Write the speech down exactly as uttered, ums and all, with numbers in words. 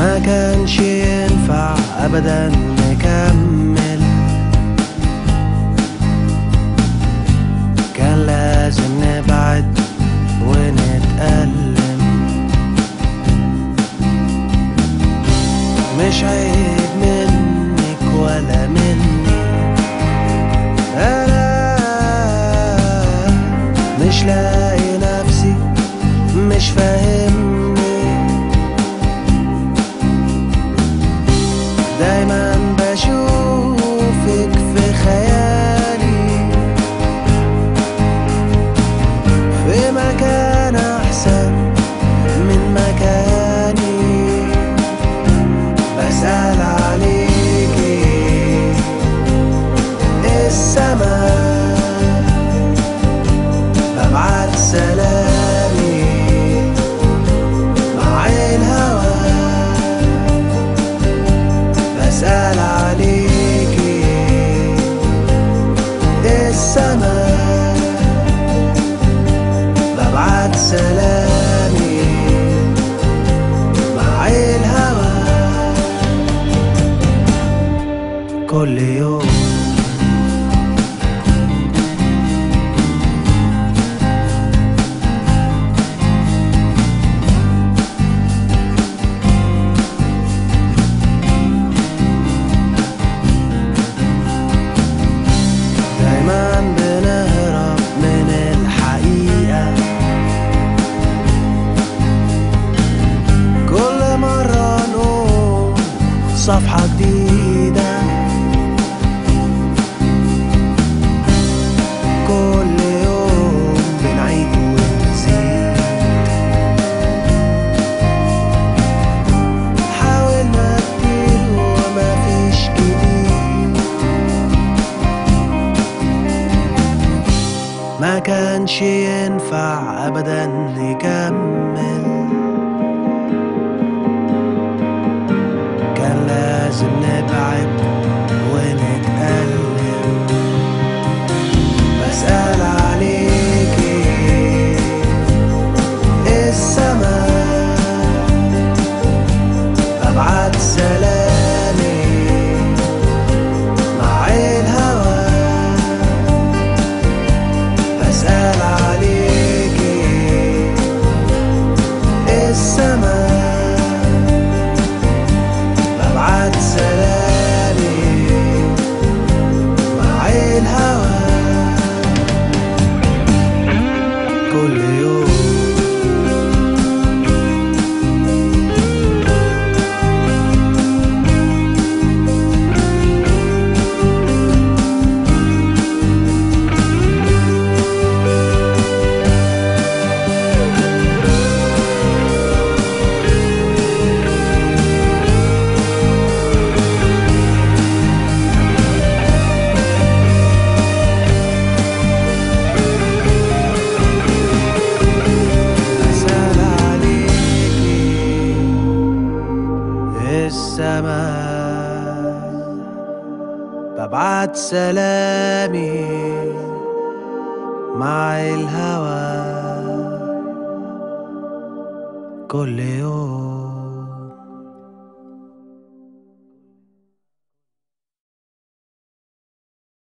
ما كانش ينفع أبدا نكمل، كان لازم نبعد ونتألم. مش عيب منك ولا مني، أنا مش لاقي نفسي، مش فاهم. دايما بشوفك في خيالي، في مكان أحسن من مكاني، بسأل عليكي السما، ببعت سلامي مع الهوى، بسأل عليكي السما، ببعت سلامي مع الهوى. كل يوم صفحة جديدة، كل يوم بنعيد ونزيد، حاولنا كتير ومفيش جديد. ما كانش ينفع أبدا نكمل، لازم نبعد ونتألم. بسأل عليكي السما، ببعت سلامي مع الهوى، بسأل عليكي السما، سلامي مع الهوى. كل يوم ببعت سلامي مع الهوى كل يوم.